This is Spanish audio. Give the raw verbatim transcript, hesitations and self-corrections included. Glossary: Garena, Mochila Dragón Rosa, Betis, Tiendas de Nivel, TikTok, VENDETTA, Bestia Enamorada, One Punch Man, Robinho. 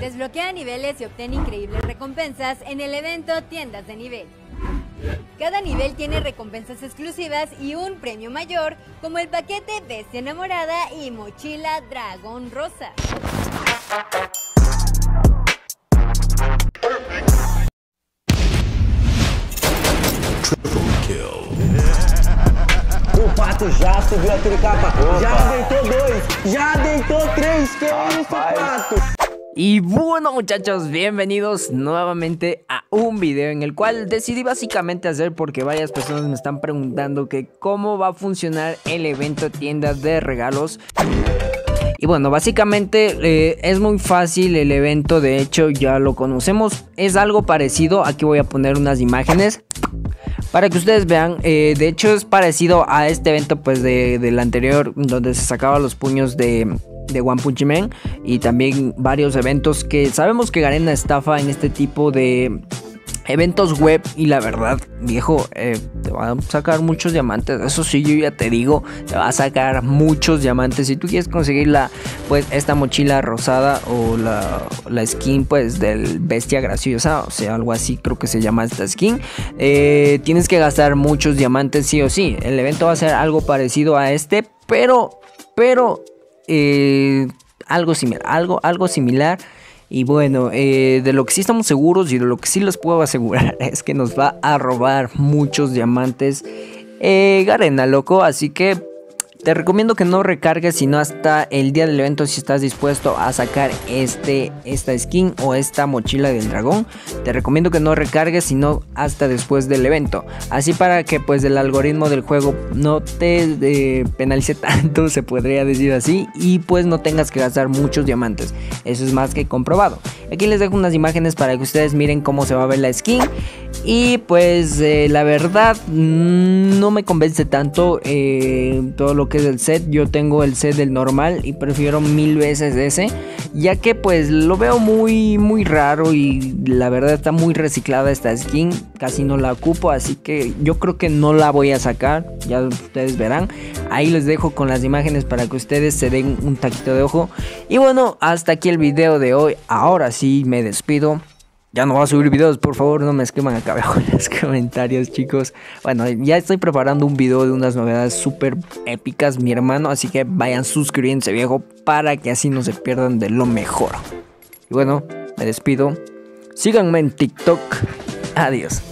Desbloquea niveles y obtén increíbles recompensas en el evento Tiendas de Nivel. Cada nivel tiene recompensas exclusivas y un premio mayor, como el paquete Bestia Enamorada y Mochila Dragón Rosa. O pato já subiu a tricapa, já deitou dois, já deitou três, que é isso, pato. Y bueno, muchachos, bienvenidos nuevamente a un video en el cual decidí básicamente hacer porque varias personas me están preguntando que cómo va a funcionar el evento Tiendas de Regalos. Y bueno, básicamente eh, es muy fácil el evento, de hecho ya lo conocemos, es algo parecido. Aquí voy a poner unas imágenes para que ustedes vean. Eh, de hecho es parecido a este evento pues de, del anterior, donde se sacaba los puños de... de One Punch Man, y también varios eventos que sabemos que Garena estafa en este tipo de eventos web. Y la verdad, viejo, eh, te van a sacar muchos diamantes. Eso sí, yo ya te digo, te va a sacar muchos diamantes. Si tú quieres conseguir la, pues, esta mochila rosada o la, la skin, pues, del bestia graciosa, o sea, algo así creo que se llama esta skin, eh, tienes que gastar muchos diamantes sí o sí. El evento va a ser algo parecido a este, pero, pero... Eh, algo similar, algo, algo similar. Y bueno, eh, de lo que sí estamos seguros y de lo que sí les puedo asegurar es que nos va a robar muchos diamantes eh, Garena, loco. Así que te recomiendo que no recargues sino hasta el día del evento, si estás dispuesto a sacar este, esta skin o esta mochila del dragón. Te recomiendo que no recargues sino hasta después del evento, así para que pues el algoritmo del juego no te eh, penalice tanto, se podría decir así, y pues no tengas que gastar muchos diamantes. Eso es más que comprobado. Aquí les dejo unas imágenes para que ustedes miren cómo se va a ver la skin. Y pues eh, la verdad no me convence tanto eh, todo lo que es el set. Yo tengo el set del normal y prefiero mil veces ese, ya que pues lo veo muy muy raro y la verdad está muy reciclada esta skin, casi no la ocupo, así que yo creo que no la voy a sacar, ya ustedes verán. Ahí les dejo con las imágenes para que ustedes se den un taquito de ojo. Y bueno, hasta aquí el video de hoy. Ahora sí me despido. Ya no voy a subir videos, por favor no me escriban acá abajo en los comentarios, chicos. Bueno, ya estoy preparando un video de unas novedades súper épicas, mi hermano. Así que vayan suscribiéndose, viejo, para que así no se pierdan de lo mejor. Y bueno, me despido. Síganme en TikTok. Adiós.